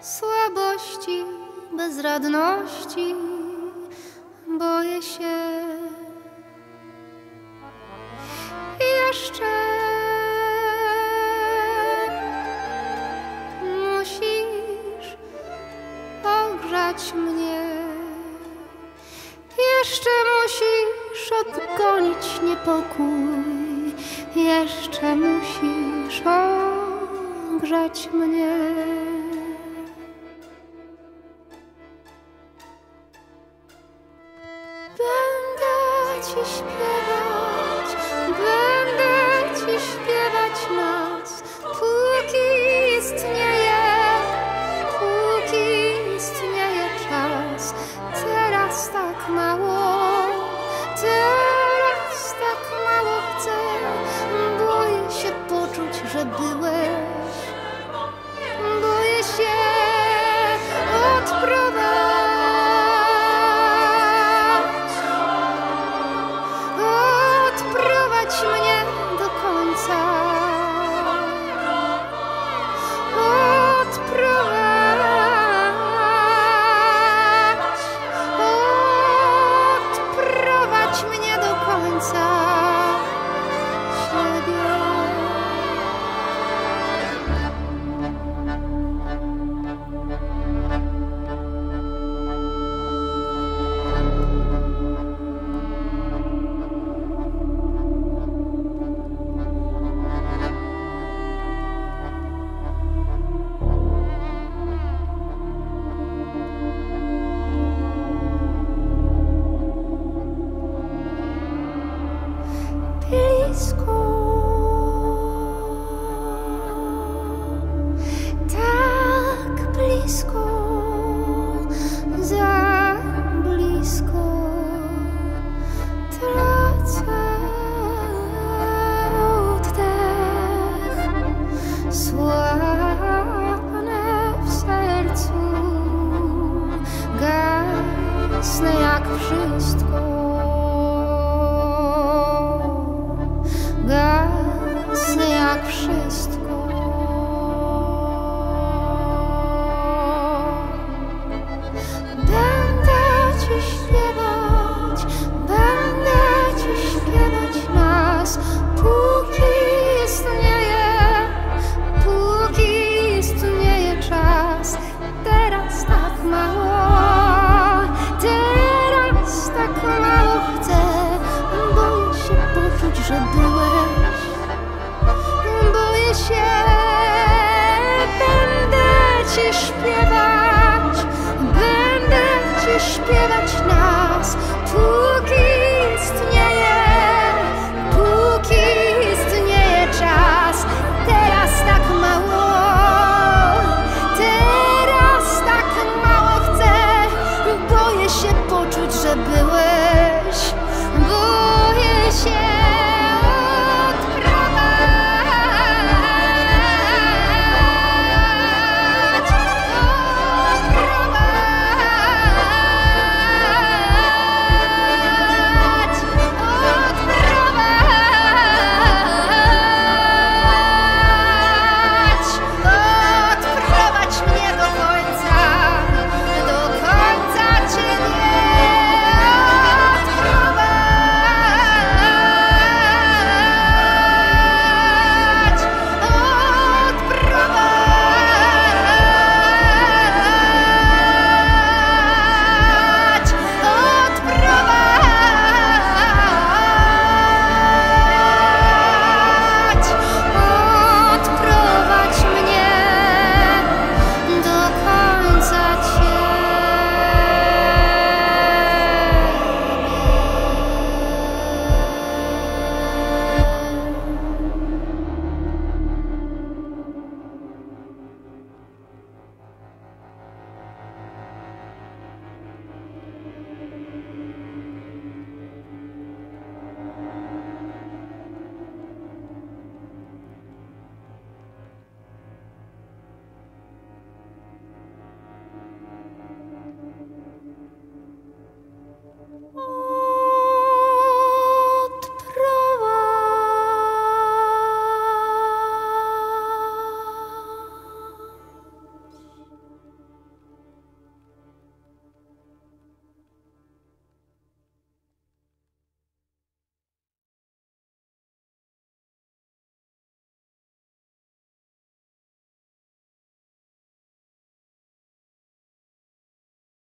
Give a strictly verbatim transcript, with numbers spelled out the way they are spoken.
Słabości, bezradności, boję się. I jeszcze musisz ogrzać mnie. Jeszcze musisz odgonić niepokój. Jeszcze musisz ogrzać mnie. Będę ci śpiewać, będę ci śpiewać noc, póki istnieje, póki istnieje czas. Teraz tak mało, teraz tak mało chcę. Boję się poczuć, że byłeś. Boję się odprowadzić. Tak blisko, za blisko, tracę oddech, słabnę w sercu, gasnę jak wszystko. Wszystko. Będę ci śpiewać, będę ci śpiewać nas, póki istnieje, póki istnieje czas. Teraz tak mało, teraz tak mało chcę, boję się poczuć, że byłeś. Boję się, będę ci śpiewać, będę ci śpiewać nas.